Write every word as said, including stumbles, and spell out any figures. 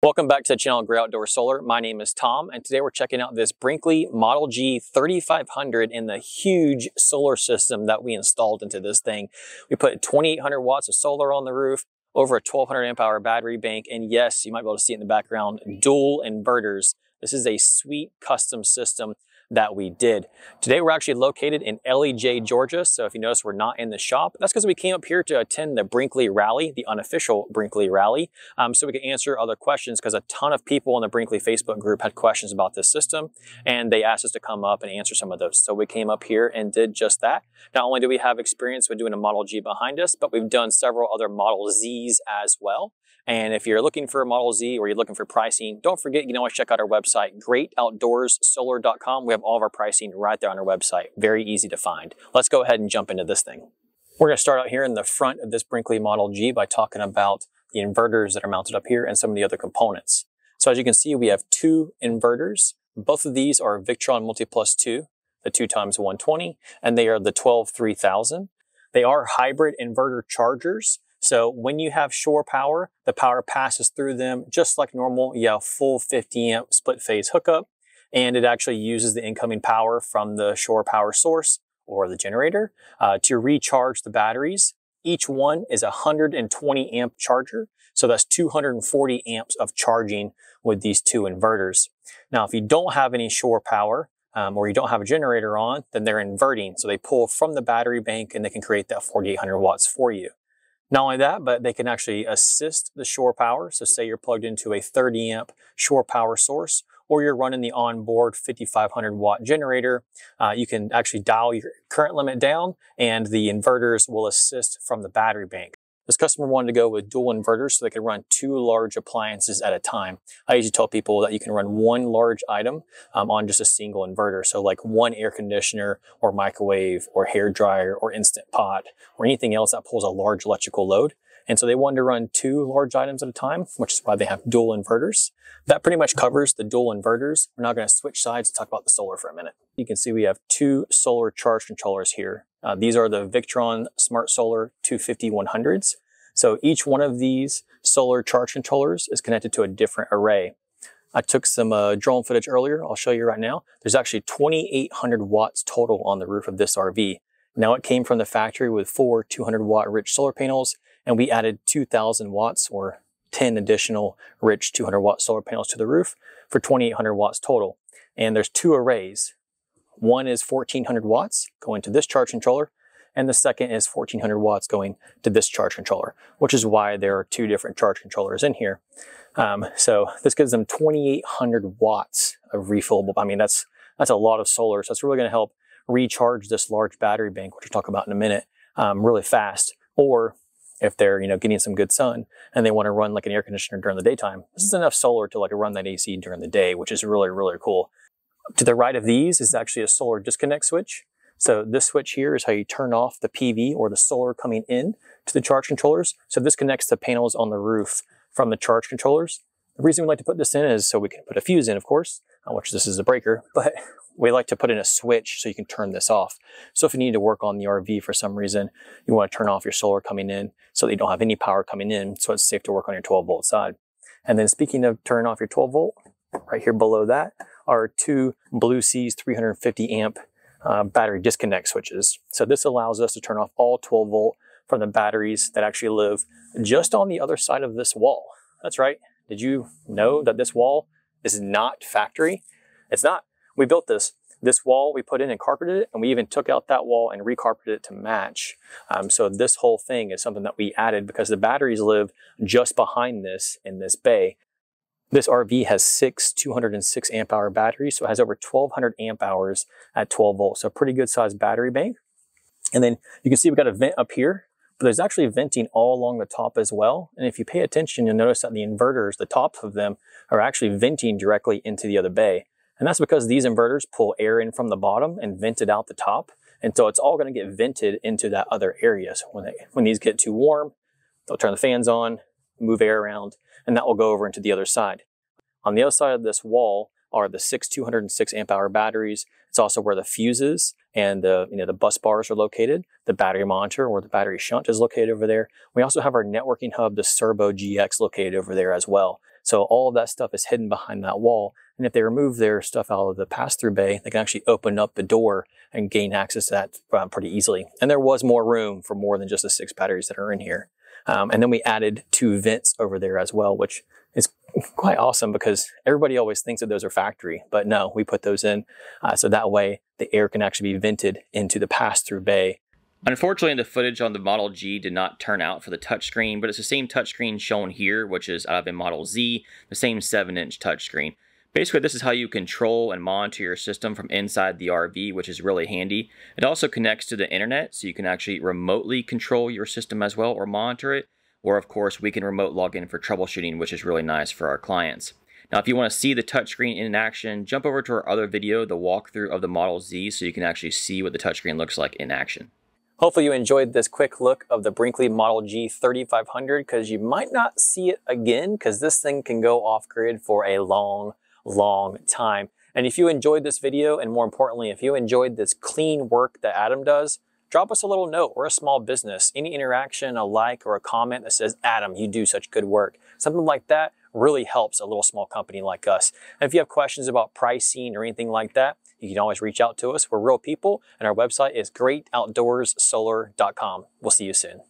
Welcome back to the channel Great Outdoor Solar. My name is Tom, and today we're checking out this Brinkley Model G thirty-five hundred and the huge solar system that we installed into this thing. We put twenty-eight hundred watts of solar on the roof, over a twelve hundred amp hour battery bank, and yes, you might be able to see it in the background, dual inverters. This is a sweet custom system that we did. Today we're actually located in L E J, Georgia, so if you notice we're not in the shop, that's because we came up here to attend the Brinkley Rally, the unofficial Brinkley Rally, um, so we could answer other questions because a ton of people in the Brinkley Facebook group had questions about this system, and they asked us to come up and answer some of those. So we came up here and did just that. Not only do we have experience with doing a Model G behind us, but we've done several other Model Zs as well. And if you're looking for a Model Z or you're looking for pricing, don't forget, you can always check out our website, Great Outdoors Solar dot com. We have all of our pricing right there on our website. Very easy to find. Let's go ahead and jump into this thing. We're gonna start out here in the front of this Brinkley Model G by talking about the inverters that are mounted up here and some of the other components. So as you can see, we have two inverters. Both of these are Victron multi plus two, the two times one twenty, and they are the twelve three thousand. They are hybrid inverter chargers. So when you have shore power, the power passes through them just like normal. You have full fifty amp split phase hookup, and it actually uses the incoming power from the shore power source or the generator uh, to recharge the batteries. Each one is a one hundred twenty amp charger. So that's two hundred forty amps of charging with these two inverters. Now, if you don't have any shore power, Um, or you don't have a generator on, then they're inverting. So they pull from the battery bank and they can create that forty-eight hundred watts for you. Not only that, but they can actually assist the shore power. So say you're plugged into a thirty amp shore power source, or you're running the onboard fifty-five hundred watt generator. Uh, you can actually dial your current limit down and the inverters will assist from the battery bank. This customer wanted to go with dual inverters so they could run two large appliances at a time. I usually tell people that you can run one large item um, on just a single inverter. So like one air conditioner or microwave or hair dryer or instant pot or anything else that pulls a large electrical load. And so they wanted to run two large items at a time, which is why they have dual inverters. That pretty much covers the dual inverters. We're now going to switch sides and talk about the solar for a minute. You can see we have two solar charge controllers here. Uh, these are the Victron Smart Solar two fifty one hundreds. So each one of these solar charge controllers is connected to a different array. I took some uh, drone footage earlier. I'll show you right now. There's actually twenty-eight hundred watts total on the roof of this R V. Now it came from the factory with four two hundred watt Rich solar panels, and we added two thousand watts or ten additional Rich two hundred watt solar panels to the roof for twenty-eight hundred watts total. And there's two arrays. One is fourteen hundred watts going to this charge controller, and the second is fourteen hundred watts going to this charge controller, which is why there are two different charge controllers in here. Um, so this gives them twenty-eight hundred watts of refillable. I mean, that's, that's a lot of solar. So that's really gonna help recharge this large battery bank, which we'll talk about in a minute, um, really fast. Or if they're, you know, getting some good sun and they want to run like an air conditioner during the daytime, this is enough solar to like run that A C during the day, which is really, really cool. To the right of these is actually a solar disconnect switch. So this switch here is how you turn off the P V or the solar coming in to the charge controllers. So this connects the panels on the roof from the charge controllers. The reason we like to put this in is so we can put a fuse in, of course, which this is a breaker, but we like to put in a switch so you can turn this off. So if you need to work on the R V for some reason, you want to turn off your solar coming in so that you don't have any power coming in, so it's safe to work on your twelve volt side. And then speaking of turn off your twelve volt, right here below that are two Blue Seas three hundred fifty amp uh, battery disconnect switches. So this allows us to turn off all twelve volt from the batteries that actually live just on the other side of this wall. That's right. Did you know that this wall is not factory? It's not. We built this. This wall we put in and carpeted it, and we even took out that wall and recarpeted it to match. Um, so this whole thing is something that we added because the batteries live just behind this in this bay. This R V has six two hundred six amp hour batteries, so it has over twelve hundred amp hours at twelve volts. So pretty good sized battery bank. And then you can see we've got a vent up here, but there's actually venting all along the top as well. And if you pay attention, you'll notice that the inverters, the top of them, are actually venting directly into the other bay. And that's because these inverters pull air in from the bottom and vent it out the top. And so it's all gonna get vented into that other area. So when, they, when these get too warm, they'll turn the fans on, move air around, and that will go over into the other side. On the other side of this wall are the six two hundred six amp hour batteries. It's also where the fuses and the, you know, the bus bars are located. The battery monitor or the battery shunt is located over there. We also have our networking hub, the Cerbo G X, located over there as well. So all of that stuff is hidden behind that wall. And if they remove their stuff out of the pass-through bay, they can actually open up the door and gain access to that um, pretty easily. And there was more room for more than just the six batteries that are in here. Um, and then we added two vents over there as well, which is quite awesome because everybody always thinks that those are factory, but no, we put those in. Uh, so that way the air can actually be vented into the pass-through bay. Unfortunately, the footage on the Model G did not turn out for the touchscreen, but it's the same touchscreen shown here, which is out of a Model Z, the same seven inch touchscreen. Basically, this is how you control and monitor your system from inside the R V, which is really handy. It also connects to the internet, so you can actually remotely control your system as well, or monitor it. Or, of course, we can remote log in for troubleshooting, which is really nice for our clients. Now, if you want to see the touchscreen in action, jump over to our other video, the walkthrough of the Model Z, so you can actually see what the touchscreen looks like in action. Hopefully you enjoyed this quick look of the Brinkley Model G thirty-five hundred, because you might not see it again, because this thing can go off grid for a long, long time. And if you enjoyed this video, and more importantly, if you enjoyed this clean work that Adam does, drop us a little note. We're a small business. Any interaction, a like or a comment that says, Adam, you do such good work, something like that really helps a little small company like us. And if you have questions about pricing or anything like that, you can always reach out to us. We're real people, and our website is great outdoors solar dot com. We'll see you soon.